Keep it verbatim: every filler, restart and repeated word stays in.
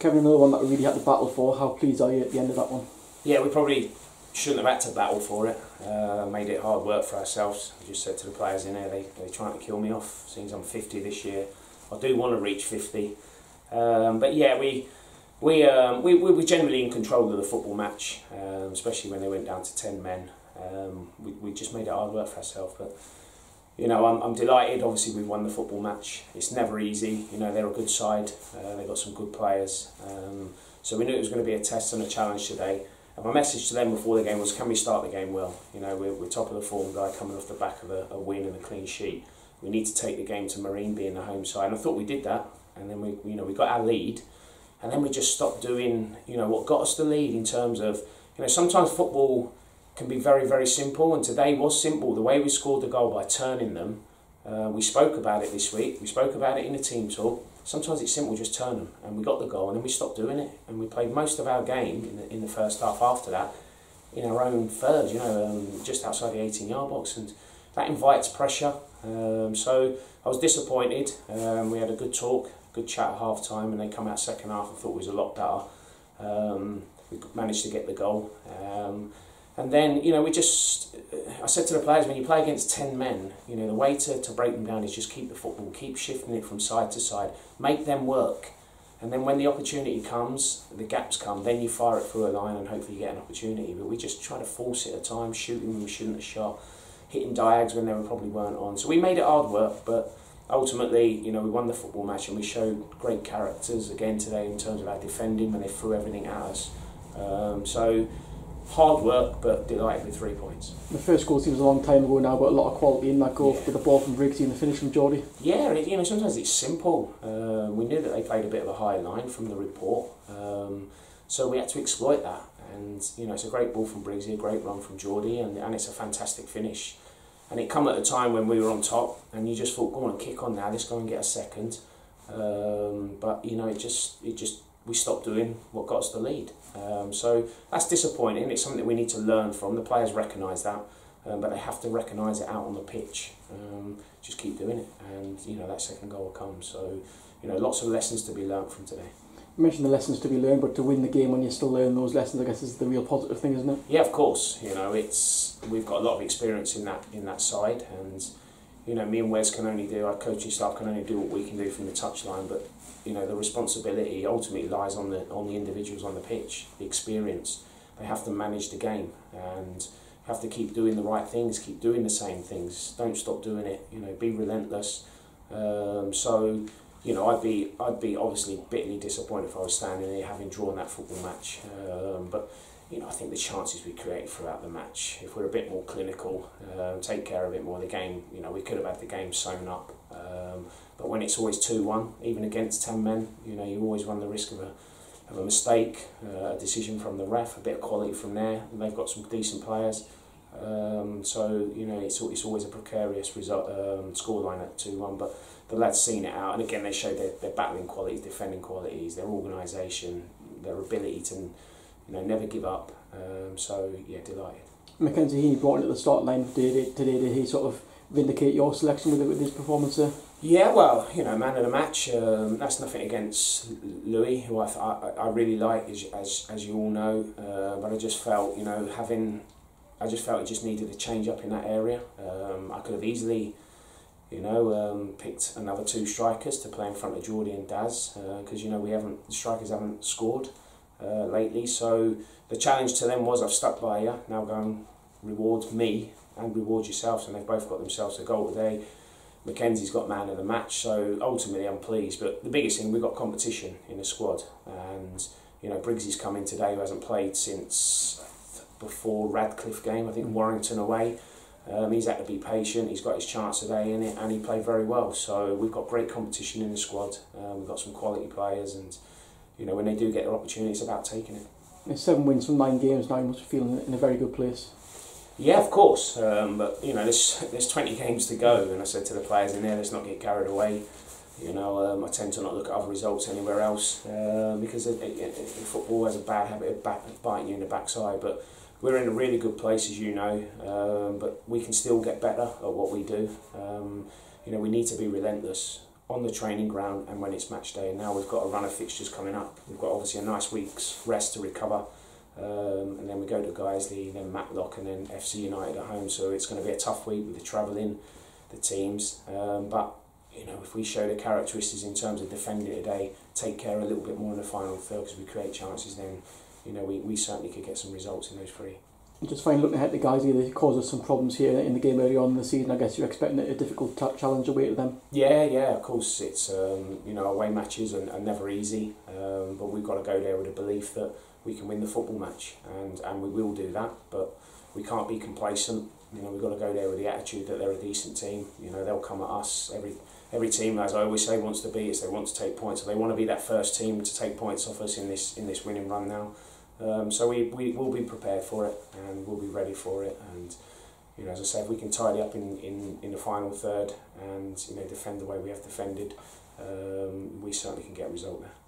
Kevin, another one that we really had to battle for. How pleased are you at the end of that one? Yeah, we probably shouldn't have had to battle for it. Uh, made it hard work for ourselves. I just said to the players in there, they, they're trying to kill me off. Seems I'm fifty this year. I do want to reach fifty. Um, but yeah, we we, um, we we were generally in control of the football match, um, especially when they went down to ten men. Um, we, we just made it hard work for ourselves. But you know, I'm, I'm delighted. Obviously, we've won the football match. It's never easy. You know, they're a good side. Uh, they've got some good players. Um, so we knew it was going to be a test and a challenge today. And my message to them before the game was, can we start the game well? You know, we're, we're top of the form guy coming off the back of a, a win and a clean sheet. We need to take the game to Marine being the home side. And I thought we did that. And then we, you know, we got our lead. And then we just stopped doing, you know, what got us the lead in terms of, you know, sometimes football can be very, very simple. And today was simple. The way we scored the goal by turning them, uh, we spoke about it this week. We spoke about it in the team talk. Sometimes it's simple, just turn them, and we got the goal, and then we stopped doing it, and we played most of our game in the, in the first half after that in our own third, you know, um, just outside the eighteen yard box, and that invites pressure. Um, so I was disappointed. Um, we had a good talk, good chat at half time, and they come out second half. I thought it was a lot better. Um, we managed to get the goal, um, and then you know we just. I said to the players, when you play against ten men, you know the way to, to break them down is just keep the football, keep shifting it from side to side, make them work, and then when the opportunity comes, the gaps come, then you fire it through a line and hopefully you get an opportunity. But we just try to force it at times, shooting when we shouldn't have shot, hitting diags when they were probably weren't on. So we made it hard work, but ultimately, you know, we won the football match and we showed great characters again today in terms of our defending when they threw everything at us. Um, so. Hard work, but delighted with three points. The first goal seems a long time ago now, but a lot of quality in that goal. Yeah. With the ball from Briggsy and the finish from Geordie. Yeah, you know, sometimes it's simple. Uh, we knew that they played a bit of a high line from the report, um, so we had to exploit that. And you know, it's a great ball from Briggsy, a great run from Geordie, and, and it's a fantastic finish. And it come at a time when we were on top, and you just thought, go on, kick on now. Let's go and get a second. Um, but you know, it just, it just. we stopped doing what got us the lead. Um, so that's disappointing. It's something we need to learn from. The players recognise that, um, but they have to recognise it out on the pitch. Um, just keep doing it, and you know that second goal will come. So you know, lots of lessons to be learnt from today. You mentioned the lessons to be learned, but to win the game when you still learn those lessons, I guess, is the real positive thing, isn't it? Yeah, of course. You know, it's we've got a lot of experience in that in that side, and you know, me and Wes can only do, our coaching staff can only do what we can do from the touchline, but you know, the responsibility ultimately lies on the on the individuals on the pitch, the experience. They have to manage the game and have to keep doing the right things, keep doing the same things. Don't stop doing it. You know, be relentless. Um, so, you know, I'd be I'd be obviously bitterly disappointed if I was standing there having drawn that football match. Um, but you know, I think the chances we created throughout the match, if we're a bit more clinical, um, take care of it more, the game, you know, we could have had the game sewn up. Um, but when it's always two one, even against ten men, you know, you always run the risk of a, of a mistake, uh, a decision from the ref, a bit of quality from there. And they've got some decent players. Um, so, you know, it's, it's always a precarious result, um, scoreline at two one. But the lads seen it out. And again, they showed their, their battling qualities, defending qualities, their organisation, their ability to... You know, never give up. Um, so yeah, delighted. Mackenzie Heaney brought in at the start line today. Did he sort of vindicate your selection with, with his performance there? Yeah, well, you know, man of the match. Um, that's nothing against Louis, who I I, I really like, as, as as you all know. Uh, but I just felt, you know, having, I just felt it just needed a change up in that area. Um, I could have easily, you know, um, picked another two strikers to play in front of Geordie and Daz, because uh, you know we haven't the strikers haven't scored. Uh, lately, so the challenge to them was, I've stuck by you, now go and reward me and reward yourselves, and they've both got themselves a goal today. Mackenzie's got man of the match, so ultimately I'm pleased, but the biggest thing, we've got competition in the squad, and you know, Briggsy's come in today, who hasn't played since before Radcliffe game, I think Warrington away. Um, he's had to be patient, he's got his chance today in it, and he played very well, so we've got great competition in the squad. Um, we've got some quality players, and you know, when they do get their opportunity, it's about taking it. There's seven wins from nine games now. You must be feeling in a very good place. Yeah, of course. Um, but you know, there's there's twenty games to go, and I said to the players in there, let's not get carried away. You know, um, I tend to not look at other results anywhere else, uh, because it, it, it, football has a bad habit of, back, of biting you in the backside. But we're in a really good place, as you know. Um, but we can still get better at what we do. Um, you know, we need to be relentless. on the training ground and when it's match day. And now we've got a run of fixtures coming up. We've got obviously a nice week's rest to recover, um, and then we go to Guiseley, then Matlock, and then F C United at home. So it's going to be a tough week with the travelling, the teams. Um, but you know, if we show the characteristics in terms of defending today, take care a little bit more in the final third because we create chances, then you know we, we certainly could get some results in those three. Just finally looking ahead to Guiseley, they caused us some problems here in the game early on in the season. I guess you're expecting a difficult challenge away to them. Yeah, yeah, of course. It's um, you know, away matches are, are never easy, um, but we've got to go there with a belief that we can win the football match, and and we will do that. But we can't be complacent. You know, we've got to go there with the attitude that they're a decent team. You know, they'll come at us. Every every team, as I always say, wants to beat us. They want to take points. So they want to be that first team to take points off us in this in this winning run now. Um, so we, we will be prepared for it, and we'll be ready for it. And you know, as I said, we can tidy up in, in, in the final third, and you know, defend the way we have defended. Um, we certainly can get a result there.